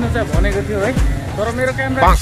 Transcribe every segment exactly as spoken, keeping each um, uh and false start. भनेको थियो है तर मेरो क्यामेरा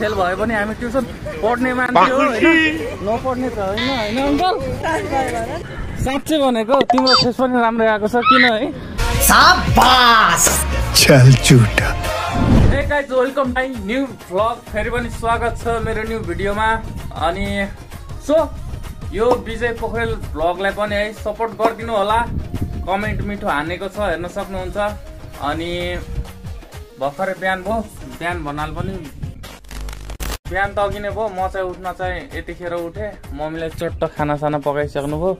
फेल भयो भने हामी ट्युसन पढ्ने मान्छे हो हैन नपढ्ने त हैन हैन अंकल साच्चै भनेको तिम्रो फेस पनि राम्रो आएको छ किन है शाबाश चल झुटा। Hey guys welcome my new blog फेरि पनि स्वागत छ मेरो न्यू भिडियोमा। अनि सो यो विजय पोखरेल ब्लगलाई पनि है सपोर्ट गर्दिनु होला। कमेन्ट मिठो हानेको छ हेर्न सक्नुहुन्छ। अनि भर्खरै बिहान भयो बिहान भन्नाले पनि बिहान त अघि नै भयो। म चाहिँ उठ्न चाहिँ यतिखेर उठे। मम्मीले चट्ट खानासाना पकाइसक्नुभयो।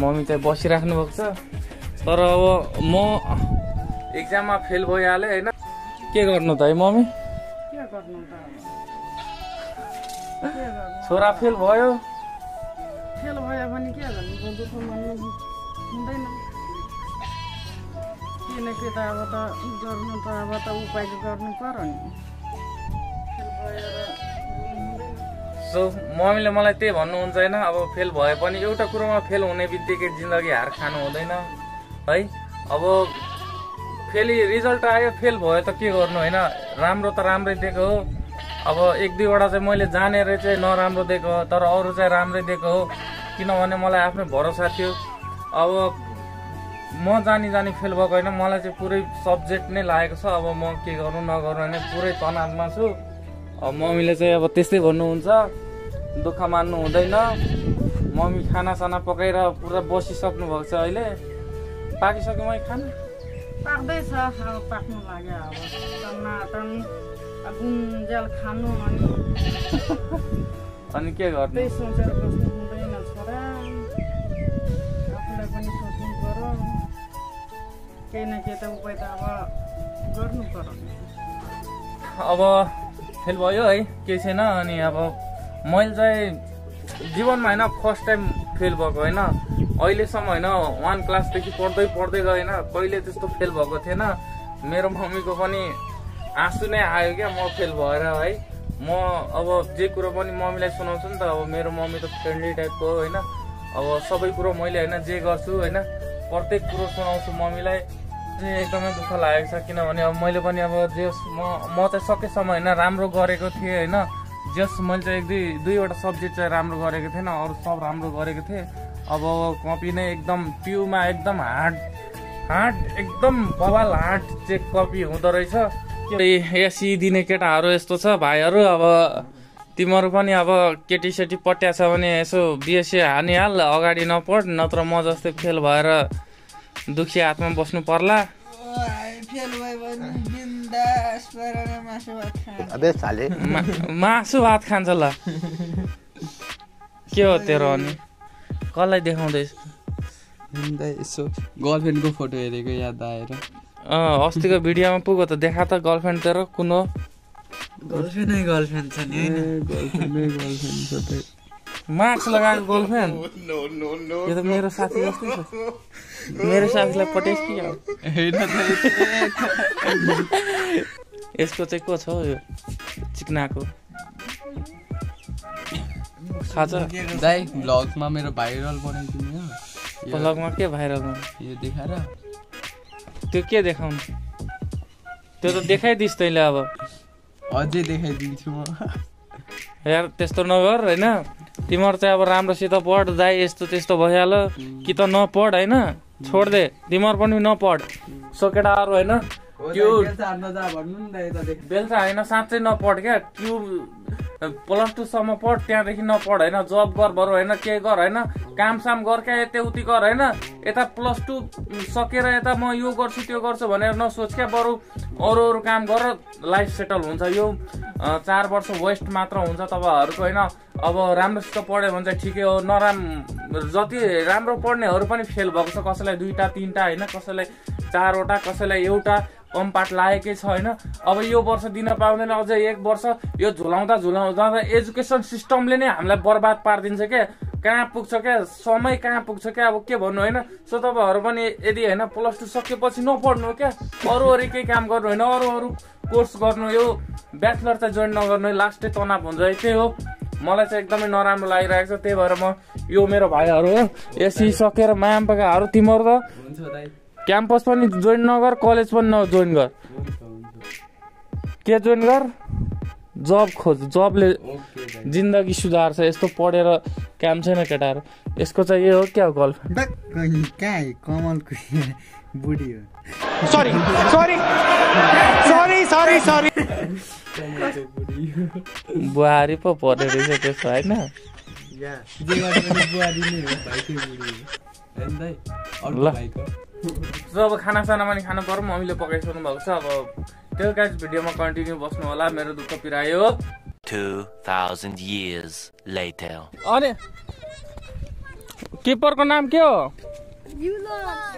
मम्मी चाहिँ बसिराख्नु भएको छ। तर अब म एक्जाममा फेल भइहालेँ हैन के गर्नु त है मम्मी के गर्नु त छोरा फेल भयो फेल भयो भने के गर्नु दुःख मान्नु हुँदैन किनकि त अब त गर्नु त अब त उपाय गर्नु पर्यो नि। सो मम्मीले मलाई त्यही भन्नुहुन्छ हैन अब फेल भए पनि एउटा कुरोमा फेल हुने बित्तिकै जिन्दगी हार खानु हुँदैन है। अब फेरि रिजल्ट आयो फेल भयो त के गर्नु हैन राम्रो त राम्रै दिएको हो। अब एक दुईवटा चाहिँ मैले जानेर चाहिँ नराम्रो दिएको हो तर अरू चाहिँ राम्रै दिएको हो किनभने मलाई आफ्नो भरोसा थियो। अब म जानी जानी फेल भएको हैन मलाई चाहिँ पुरै सब्जेक्ट नै लागेको छ। अब म के गर्नु नगर्नु हैन पुरै तनावमा छु। अब मम्मीले चाहिँ अब त्यस्तै भन्नुहुन्छ दुःख मान्नु हुँदैन। मम्मी खानासाना पकाएर पुरा बसिसक्नु भएको छ अहिले। पाकिसक्यो मैले खाना पाक्दैछ अब पाक्नु लाग्यो अब टमाटन गुन्जेल खानु अनि अनि के गर्नु त्यही सोचेर बस्नु हुँदैन छोरा। आफूलाई पनि सोच्नु पर्यो केही न केही त उपाय त अब गर्नु पर्यो। अब फेल भयो है केही छैन। अनि अब मैले चाहिँ जीवनमा हैन फर्स्ट टाइम फेल भएको हैन अहिलेसम्म हैन वान क्लासदेखि पढ्दै पढ्दै गएँ हैन कहिले त्यस्तो फेल भएको थिएन। मेरो मम्मीको पनि आँसु नै आयो क्या म फेल भएर है। म अब जे कुरो पनि मम्मीलाई सुनाउँछु नि त। अब मेरो मम्मी त फ्रेन्डली टाइपको हो हैन। अब सबै कुरो मैले हैन जे गर्छु हैन प्रत्येक कुरो सुनाउँछु मम्मीलाई। चाहिँ एकदमै दुःख लागेको छ किनभने अब मैले पनि अब जे म म चाहिँ सकेसम्म हैन राम्रो गरेको थिएँ हैन। जस मैले चाहिँ एक दुई दुईवटा सब्जेक्ट चाहिँ राम्रो गरेको थिएन अरू सब राम्रो गरेको थिएँ। अब कपी नै एकदम प्युमा एकदम हार्ड हार्ड एकदम बवाल हार्ड चेक कपी हुँदो रहेछ। एसी दिने केटाहरू यस्तो छ भाइहरू। अब तिमीहरू पनि अब केटीसेटी पट्या छ भने यसो बिएससी हानिहाल अगाडि नपढ नत्र म जस्तै फेल भएर दुखी हातमा बस्नु पर्ला। मासु भात खान्छ ल के हो तेरो अनि कसलाई देखाउँदैछ यसो गर्लफ्रेन्डको फोटो हेरेको याद आएर। अस्तिको भिडियोमा पुगो त देखा त गर्लफ्रेन्ड तेरो कुन हो। गर्लफ्रेन्डै गर्लफ्रेन्ड छ नि मास्क लगाएको गर्लफ्रेन्ड यो त मेरो साथी जस्तै छ। मेरो साथीलाई पटेस कि यसको चाहिँ को छ हौ यो चिकनाको दाइ ब्लगमा मेरो भाइरल बनाइदिनु हो ब्लगमा के भाइरल यो देखाएर त्यो के देखाउनु त्यो त देखाइदिस् तैँले अब अझै देखाइदिन्छु म यार त्यस्तो नगर हैन। तिमीहरू चाहिँ अब राम्रोसित पढ दाइ यस्तो त्यस्तो भइहाल्यो कि त नपढ हैन छोड्दे तिमीहरू पनि नपढ। सो केटाहरू होइन त्यो बेलुका होइन साँच्चै नपढ क्या त्यो प्लस टूसम्म पढ त्यहाँदेखि नपढ हैन जब गर बरु हैन के गर हैन कामसाम गर क्या यताउति गर हैन। यता प्लस टू सकेर यता म यो गर्छु त्यो गर्छु भनेर नसोच क्या बरु अरू अरू काम गर लाइफ सेटल हुन्छ। यो चार वर्ष वेस्ट मात्र हुन्छ तपाईँहरूको हैन। अब राम्रोसित पढ्यो भने चाहिँ ठिकै हो नराम जति राम्रो पढ्नेहरू पनि फेल भएको छ। कसैलाई दुईवटा तिनवटा हैन कसैलाई चारवटा कसैलाई एउटा कम पाठ लागेकै छ हैन। अब यो वर्ष दिन पाउँदैन अझै एक वर्ष यो झुलाउँदा झुलाउँदा एजुकेसन सिस्टमले नै हामीलाई बर्बाद पारिदिन्छ क्या। कहाँ पुग्छ क्या समय कहाँ पुग्छ क्या अब के भन्नु हैन। सो तपाईँहरू पनि यदि हैन प्लस टू सकेपछि नपढ्नु क्या अरू अरू केही काम गर्नु हैन अरू अरू कोर्स गर्नु यो ब्याचलर चाहिँ जोइन नगर्नु लास्टै तनाव हुन्छ। त्यही हो मलाई चाहिँ एकदमै नराम्रो लागिरहेको छ। त्यही भएर म यो मेरो भाइहरू हो एसी सकेर माम पकाहरू तिमीहरू त कैंपस जोइन नगर कलेज जोइन कर के जोइन कर जब खोज जबले जिंदगी सुधार्छ। यस्तो पढेर काम छैन केटाहरु। यसको चाहिँ यो हो क्या हो गर्लफ्रेन्ड काय कमलको बुढी हो। Sorry sorry sorry sorry sorry बुहारी पो पढ्दै रहेछ त्यसो हैन या जे गर्छ भने बुहारी नै हो भाइकै बुढी हैन दाइ अरु भाइको। अब खाना साना पनि खानु पर्यो मम्मीले पकाइसक्नु भएको छ। अब त्यो गाइस भिडियोमा कन्टिन्यू बस्नु होला। मेरो दुःख पिरायो two thousand years later। अनि किपरको नाम के हो? युलन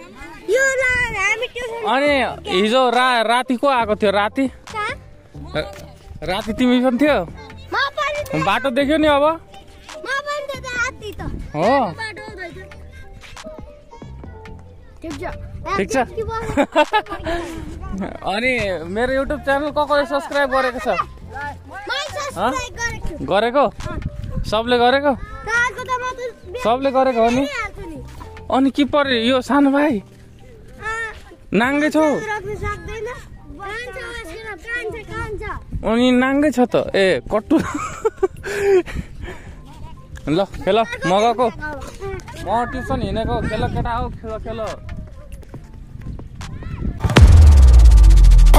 युलन। हामी त्यो अनि हिजो रा, राति को आको थियो? राति राति तिमी पनि थियो? म पनि। बाटो देख्यो नि? अब म पनि त राति त हो बाटो रहेछ। ठीक छ ठीक छ। अनि मेरो युट्युब च्यानल कसले सब्स्क्राइब गरेको छ? गरेको सबले गरेको सबले गरेको हो नि। अनि के पर्यो यो सानो भाइ नाङ्गै छौ? अनि नाङ्गै छ त ए कट्टु। ल खेल मगाको म ट्युसन हिँडेको। खेल केटा हो खेल खेल।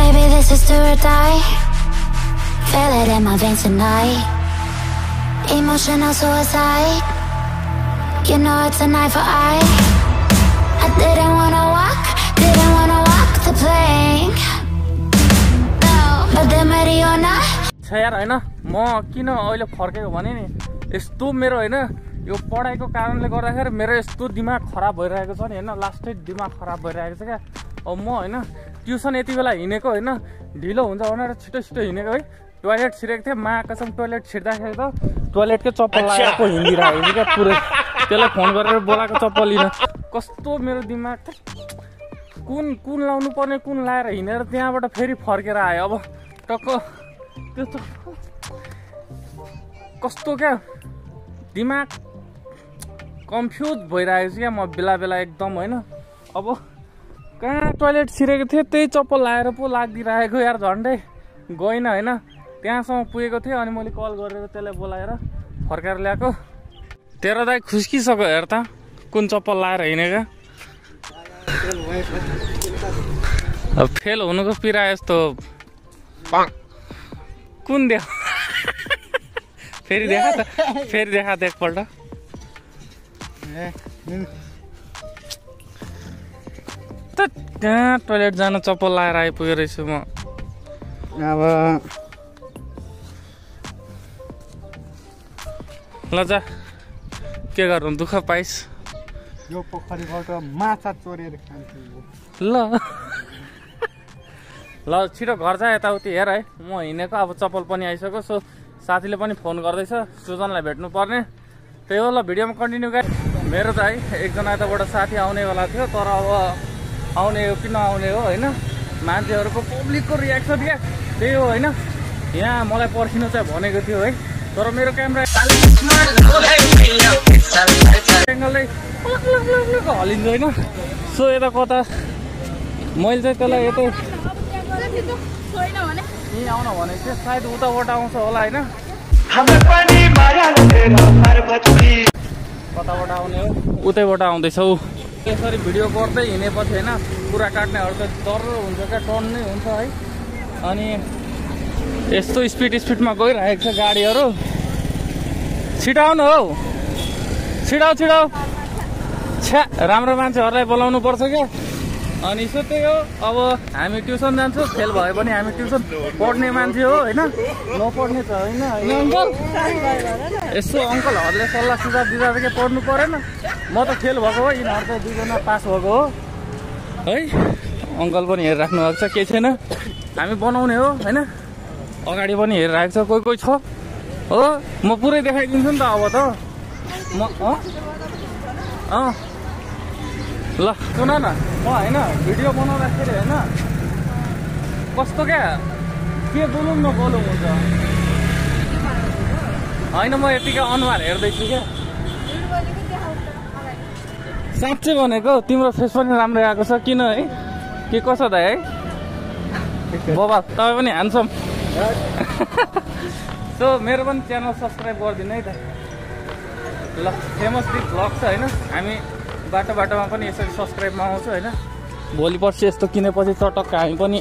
Baby, this is do or die. Feel it in my veins tonight. Emotional suicide. You know it's an eye for eye. I didn't wanna walk, didn't wanna walk the plank. No, but then Mariona. छ यार हैन म किन अहिले फर्केको भने नि यस्तो मेरो हैन यो पढाइको कारणले गर्दाखेरि मेरो यस्तो दिमाग खराब भइरहेको छ नि हैन। लास्टै दिमाग खराब भइरहेको छ क्या। अब म हैन ट्युसन यति बेला हिँडेको होइन ढिलो हुन्छ भनेर छिटो छिटो हिँडेको है। टोयलेट छिरेको थिएँ मा कसम। टोयलेट छिर्दाखेरि त टोयलेटकै चप्पल लगाएको हिँडिरहेको क्या पुरै। त्यसलाई फोन गरेर बोलाएको चप्पल लिन। कस्तो मेरो दिमाग कुन कुन लाउनु पर्ने कुन लाएर हिँडेर त्यहाँबाट फेरि फर्केर आयो। अब टक्क त्यस्तो कस्तो क्या दिमाग कन्फ्युज भइरहेको छु क्या म बेला बेला एकदम होइन। अब कहाँ टोयलेट छिरेको थिएँ त्यही चप्पल लाएर पो लागिरहेको यार। झन्डै गएन होइन त्यहाँसम्म पुगेको थिएँ। अनि मैले कल गरेर त्यसलाई बोलाएर फर्काएर ल्याएको। तेरो दाइ खुस्किसक्यो हेर त कुन चप्पल लाएर हिँडेको। अब फेल हुनुको पिरा यस्तो कुन देख फेरि देखा त फेरि देखा त एकपल्ट। कहाँ टोयलेट जान चप्पल लाएर आइपुगे रहेछु म। अब ल जा के गर्नु दुःख पाइस। यो पोखरीबाट माछा चोरेर खान्छु ल ल छिटो घर जा यताउति हेर है म हिँडेको। अब चप्पल पनि आइसक्यो। सो साथीले पनि फोन गर्दैछ सुजनलाई भेट्नु पर्ने त्यही हो। ल भिडियोमा कन्टिन्यू गरे। मेरो त है एकजना यताबाट साथी आउनेवाला थियो तर अब आउने हो कि नआउने हो होइन। मान्छेहरूको पब्लिकको रियाक्सन क्या त्यही हो होइन। यहाँ मलाई पर्खिनु चाहिँ भनेको थियो है तर मेरो क्यामेरा एङ्गलले हलिन्छ होइन। सो यता कता मैले चाहिँ त्यसलाई यता यहीँ आउन भनेको थिएँ सायद उताबाट आउँछ होला होइन। कताबाट आउने हो उतैबाट आउँदैछौ। यसरी भिडियो गर्दै हिँडेपछि होइन कुरा काट्नेहरू त डर हुन्छ क्या टर्न नै हुन्छ है। अनि यस्तो स्पिड स्पिडमा गइरहेको छ गाडीहरू। छिटाउनु हौ छिटाउ छिटाउ छ्या। राम्रो मान्छेहरूलाई बोलाउनु पर्छ क्या। अनि सो त्यही हो। अब हामी ट्युसन जान्छौँ। फेल भयो भने हामी ट्युसन पढ्ने मान्छे हो होइन नपढ्ने त होइन अङ्कल। यसो अङ्कलहरूले सल्लाह सुझाव दिँदा त के पढ्नु परेन। म त फेल भएको हो यिनीहरू त दुईजना पास भएको हो है। अङ्कल पनि हेरिराख्नु भएको छ केही छैन हामी बनाउने हो होइन। अगाडि पनि हेरिरहेको छ कोही कोही छ हो। म पुरै देखाइदिन्छु नि त अब त म अँ ल सुन न म होइन भिडियो बनाउँदाखेरि होइन कस्तो क्या के बोलौँ न बोलौँ हुन्छ होइन। म यतिकै अनुहार हेर्दैछु क्या साँच्चै भनेको तिम्रो फेस पनि राम्रो आएको छ किन है? के कसो दाइ है? बाबा तपाई पनि ह्यान्डसम। सो मेरो पनि च्यानल सब्स्क्राइब गरिदिनु है त। ल फेमस दिस ब्लग छ हैन, हामी बाटो बाटोमा पनि यसरी सब्स्क्राइब मागाउँछु हैन। भोलि पर्सि यस्तो किनेपछि चटक्क हामी पनि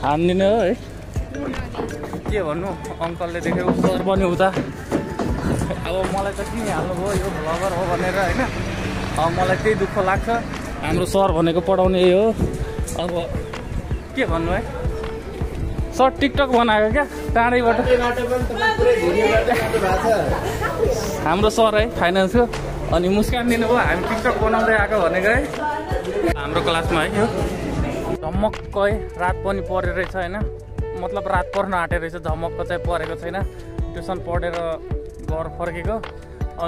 हान्दिने हो है। के भन्नु अंकलले देखेको सर पनि उता अब मलाई त किन हाल्नु भयो यो भ्लगर हो भनेर हैन। अब मलाई त्यही दुःख लाग्छ, हाम्रो सर भनेको पढाउने यही हो। अब के भन्नु है, सर टिकटक बनाएको क्या टाढैबाट हाम्रो सर है फाइनेन्सको, अनि मुस्कान दिनुभयो हामी टिकटक बनाउँदै आएको भनेको है। हाम्रो क्लासमा है यो झमक्क है रात पनि परेर रहेछ हैन, मतलब रात पर्न आँटेर रहेछ, झमक्क चाहिँ परेको छैन। ट्युसन पढेर घर फर्केको,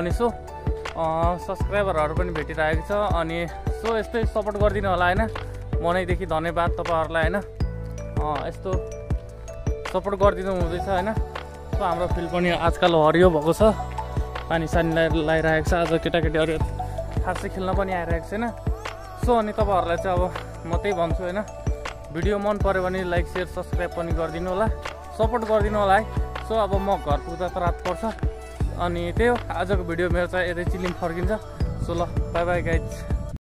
अनि सो सब्सक्राइबरहरू पनि भेटिरहेको छ, अनि सो यस्तै सपोर्ट गरिदिनु होला हैन। मनैदेखि धन्यवाद तपाईँहरूलाई हैन, यस्तो सपोर्ट गरिदिनु हुँदैछ हैन। सो हाम्रो फिल्ड पनि आजकल हरियो भएको छ, पानी सानी लगाइरहेको छ, आज केटाकेटीहरू खासै खेल्न पनि आइरहेको छैन। सो अनि तपाईँहरूलाई चाहिँ अब म त्यही भन्छु हैन, भिडियो मन पर्यो भने लाइक सेयर सब्सक्राइब पनि गरिदिनु होला, सपोर्ट गरिदिनु होला है। सो अब म घर पुग्दा त रात पर्छ, अनि त्यही हो आजको भिडियो मेरो चाहिँ यतै चिलिम फर्किन्छ। सो ल बाई बाई गाइज।